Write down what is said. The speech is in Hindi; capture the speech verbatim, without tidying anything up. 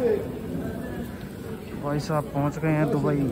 भाई साहब पहुंच गए हैं दुबई।